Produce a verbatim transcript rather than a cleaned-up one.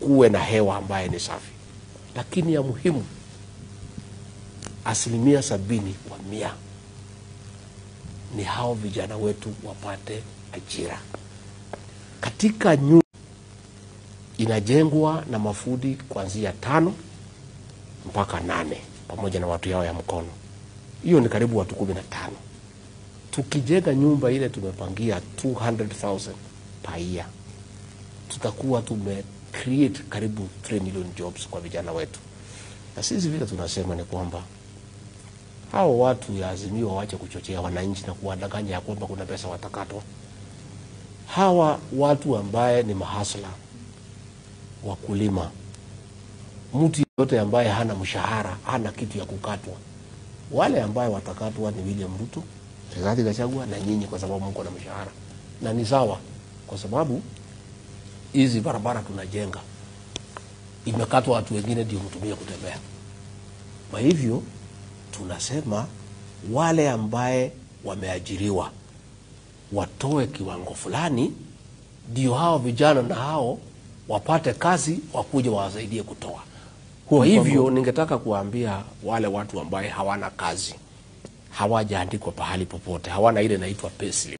kuwe na hewa ambaye ni safi. Lakini ya muhimu, asilimia sabini kwa mia ni hao vijana wetu wapate ajira. Katika nyumba inajengwa na mafundi kuanzia tano mpaka nane pamoja na watu yao ya mkono. Hiyo ni karibu watu kumi na tano. Tukijenga nyumba ile tumepangia two hundred thousand per year, tutakuwa tume create karibu three million jobs kwa vijana wetu. Na sisi vile tunasema ni kwamba hao watu ya Azimio waache kuchochea wananchi na kuwadanganya ya kwamba kuna pesa watakato. Hawa watu ambaye ni mahasla, wakulima, mtu yote ambaye hana mshahara, hana kitu ya kukatwa, wale ambaye watakatwa ni William Ruto, Rigathi Gachagua na nyinyi, kwa sababu mko na mshahara. Na ni sawa, kwa sababu hizi barabara tunajenga imekatwa watu wengine ndio mtumie kutembea. Kwa hivyo tunasema wale ambaye wameajiriwa watoe kiwango fulani ndio hao vijana na hao wapate kazi, wakuje wawasaidie kutoa. Kwa hivyo ningetaka kuambia wale watu ambaye hawana kazi, hawajaandikwa pahali popote, hawana ile inaitwa payslip.